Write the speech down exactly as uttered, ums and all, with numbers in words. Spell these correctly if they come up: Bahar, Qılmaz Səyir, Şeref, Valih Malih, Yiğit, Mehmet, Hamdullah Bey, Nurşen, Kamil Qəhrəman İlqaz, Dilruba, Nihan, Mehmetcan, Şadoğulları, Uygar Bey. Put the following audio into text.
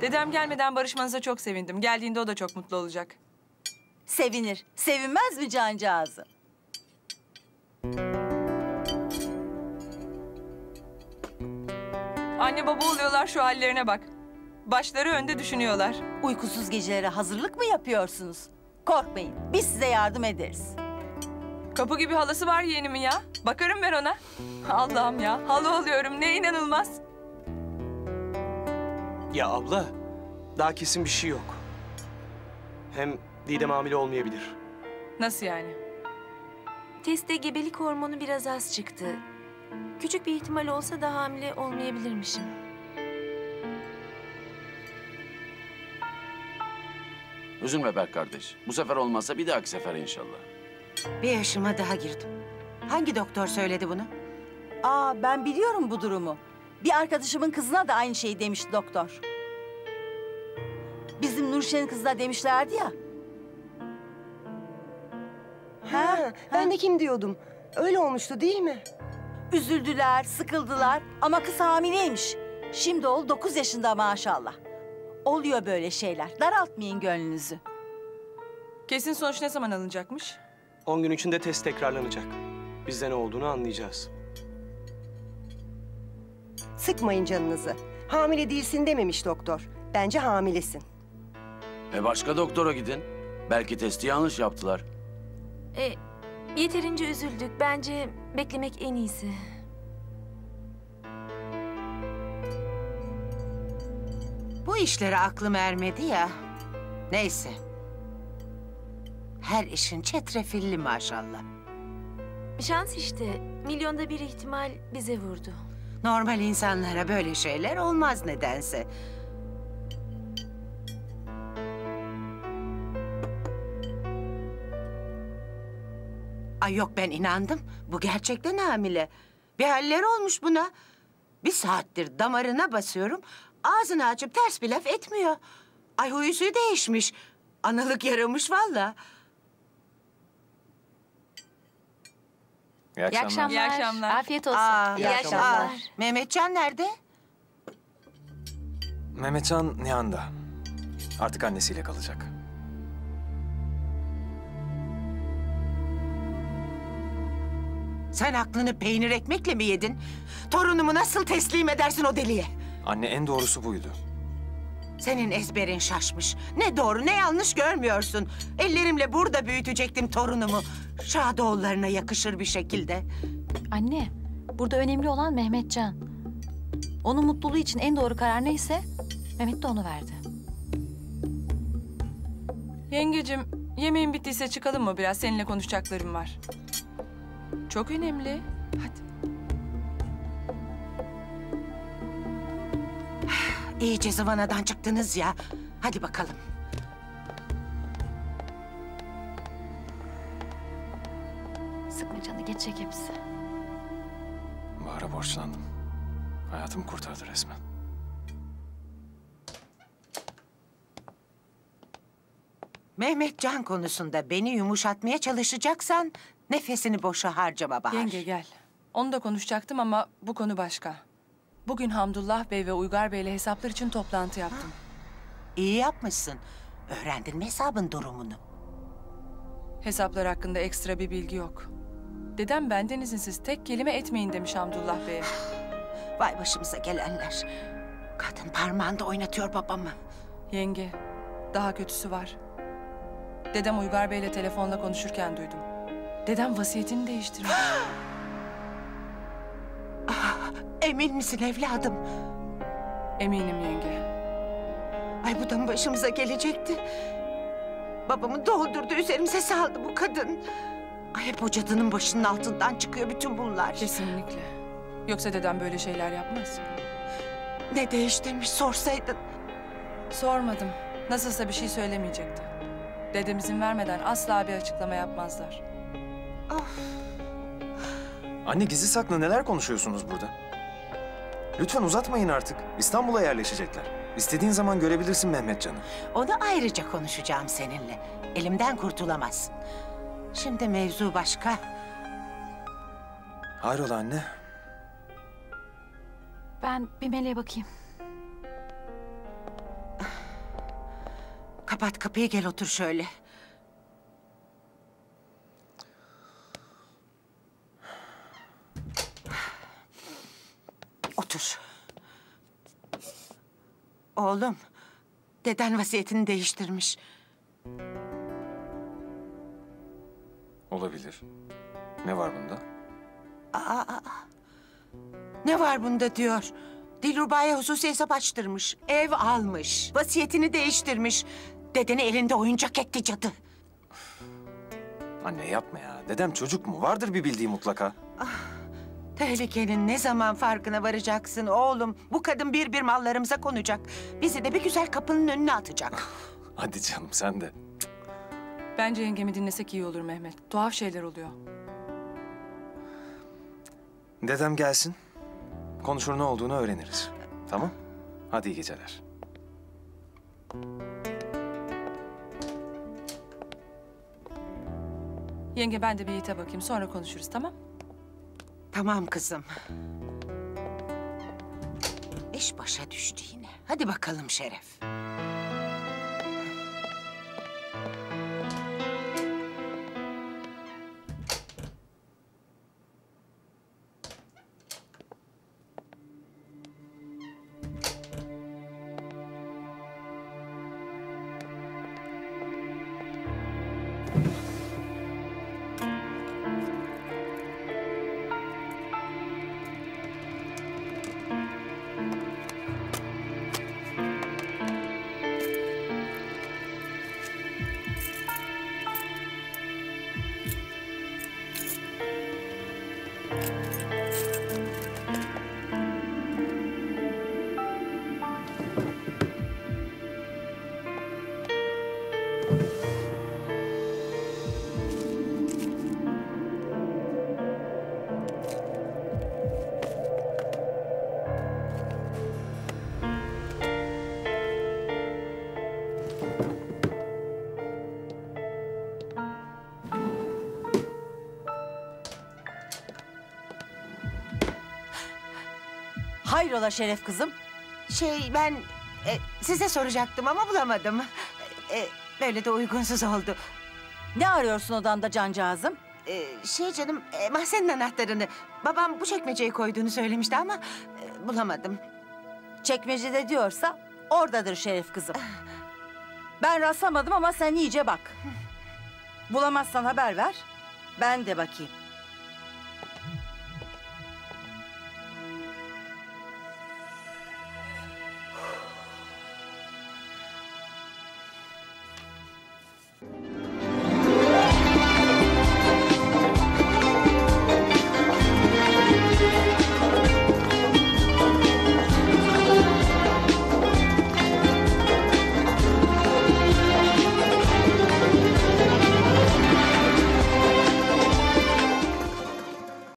Dedem gelmeden barışmanıza çok sevindim. Geldiğinde o da çok mutlu olacak. Sevinir. Sevinmez mi cancağızım? Anne baba oluyorlar, şu hallerine bak. Başları önde düşünüyorlar. Uykusuz gecelere hazırlık mı yapıyorsunuz? Korkmayın, biz size yardım ederiz. Kapı gibi halası var yeğenimin ya. Bakarım ben ona. Allah'ım ya, hala oluyorum, ne inanılmaz. Ya abla, daha kesin bir şey yok. Hem Didem hamile olmayabilir. Nasıl yani? Testte gebelik hormonu biraz az çıktı. Küçük bir ihtimal olsa da hamile olmayabilirmişim. Üzülme Berk kardeş. Bu sefer olmazsa bir dahaki sefer inşallah. Bir yaşıma daha girdim. Hangi doktor söyledi bunu? Aa, ben biliyorum bu durumu. Bir arkadaşımın kızına da aynı şeyi demişti doktor. Bizim Nurşen'in kızına demişlerdi ya. Ha, ha, ben ha. de kim diyordum. Öyle olmuştu değil mi? Üzüldüler, sıkıldılar ama kız hamileymiş. Şimdi oğul dokuz yaşında maşallah. Oluyor böyle şeyler. Daraltmayın gönlünüzü. Kesin sonuç ne zaman alınacakmış? On gün içinde test tekrarlanacak. Biz de ne olduğunu anlayacağız. Sıkmayın canınızı. Hamile değilsin dememiş doktor. Bence hamilesin. E başka doktora gidin. Belki testi yanlış yaptılar. E, yeterince üzüldük. Bence beklemek en iyisi. Bu işlere aklım ermedi ya. Neyse. Her işin çetrefilli maşallah. Şans işte. Milyonda bir ihtimal bize vurdu. Normal insanlara böyle şeyler olmaz nedense. Ay yok, ben inandım. Bu gerçekten hamile. Bir haller olmuş buna. Bir saattir damarına basıyorum. Ağzını açıp ters bir laf etmiyor. Ay huyusu değişmiş. Analık yaramış vallahi. İyi akşamlar. İyi akşamlar. İyi akşamlar. Afiyet olsun. Aa, İyi, İyi akşamlar. akşamlar. Mehmetcan nerede? Mehmetcan Nihan'da. Artık annesiyle kalacak. Sen aklını peynir ekmekle mi yedin? Torunumu nasıl teslim edersin o deliye? Anne, en doğrusu buydu. Senin ezberin şaşmış. Ne doğru ne yanlış görmüyorsun. Ellerimle burada büyütecektim torunumu. Şadoğullarına yakışır bir şekilde. Anne, burada önemli olan Mehmetcan. Onun mutluluğu için en doğru karar neyse Mehmet de onu verdi. Yengecim, yemeğin bittiyse çıkalım mı biraz? Seninle konuşacaklarım var. Çok önemli. Hadi. İyice zıvanadan çıktınız ya. Hadi bakalım. Sıkma canı, geçecek hepsi. Bahar'a borçlandım. Hayatımı kurtardı resmen. Mehmetcan konusunda beni yumuşatmaya çalışacaksan nefesini boşa harcama Bahar. Yenge gel. Onu da konuşacaktım ama bu konu başka. Bugün Hamdullah Bey ve Uygar Bey'le hesaplar için toplantı yaptım. Ha, iyi yapmışsın. Öğrendin mi hesabın durumunu? Hesaplar hakkında ekstra bir bilgi yok. Dedem benden izinsiz tek kelime etmeyin demiş Hamdullah Bey'e. Vay başımıza gelenler. Kadın parmağında oynatıyor babamı. Yenge, daha kötüsü var. Dedem Uygar Bey'le telefonla konuşurken duydum. Dedem vasiyetini değiştirmiş. Emin misin evladım? Eminim yenge. Ay, bu da mı başımıza gelecekti? Babamı doldurdu, üzerimize saldı bu kadın. Ay, hep o cadının başının altından çıkıyor bütün bunlar. Kesinlikle. Yoksa dedem böyle şeyler yapmaz. Ne değiştirmiş sorsaydın? Sormadım. Nasılsa bir şey söylemeyecekti. Dedemizin vermeden asla bir açıklama yapmazlar. Of. Anne, gizli saklı neler konuşuyorsunuz burada? Lütfen uzatmayın artık. İstanbul'a yerleşecekler. İstediğin zaman görebilirsin Mehmetcan'ı. Onu ayrıca konuşacağım seninle. Elimden kurtulamazsın. Şimdi mevzu başka. Hayrola anne? Ben bir meleğe bakayım. Kapat kapıyı, gel otur şöyle. Otur. Oğlum, deden vasiyetini değiştirmiş. Olabilir. Ne var bunda? Aa, aa. Ne var bunda diyor. Dilruba'ya hususi hesap açtırmış. Ev almış. Vasiyetini değiştirmiş. Dedeni elinde oyuncak etti cadı. Anne yapma ya. Dedem çocuk mu? Vardır bir bildiği mutlaka. Ah, tehlikenin ne zaman farkına varacaksın oğlum? Bu kadın bir bir mallarımıza konacak. Bizi de bir güzel kapının önüne atacak. Hadi canım sen de. Bence yengemi dinlesek iyi olur Mehmet. Tuhaf şeyler oluyor. Dedem gelsin. Konuşur, ne olduğunu öğreniriz. Tamam? Hadi iyi geceler. Yenge ben de bir Yiğit'e bakayım. Sonra konuşuruz tamam? Tamam kızım. İş başa düştü yine. Hadi bakalım Şeref. Hayrola Şeref kızım? Şey ben e, size soracaktım ama bulamadım. E, böyle de uygunsuz oldu. Ne arıyorsun odanda cancağızım? E, şey canım e, mahzenin anahtarını. Babam bu çekmeceye koyduğunu söylemişti ama e, bulamadım. Çekmecede diyorsa oradadır Şeref kızım. Ben rastlamadım ama sen iyice bak. Bulamazsan haber ver. Ben de bakayım.